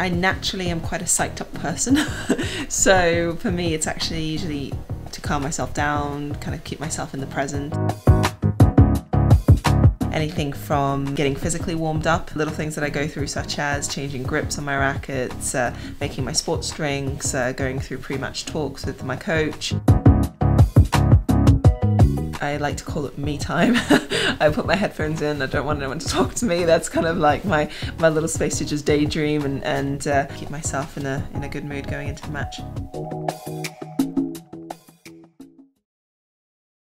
I naturally am quite a psyched up person. So for me, it's actually usually to calm myself down, kind of keep myself in the present. Anything from getting physically warmed up, little things that I go through such as changing grips on my rackets, making my sports drinks, going through pre-match talks with my coach. I like to call it me time. I put my headphones in, I don't want anyone to talk to me. That's kind of like my little space to just daydream and keep myself in a good mood going into the match.